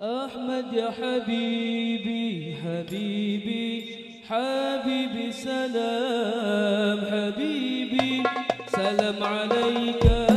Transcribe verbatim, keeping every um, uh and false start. أحمد يا حبيبي حبيبي حبيبي سلام، حبيبي سلام عليك.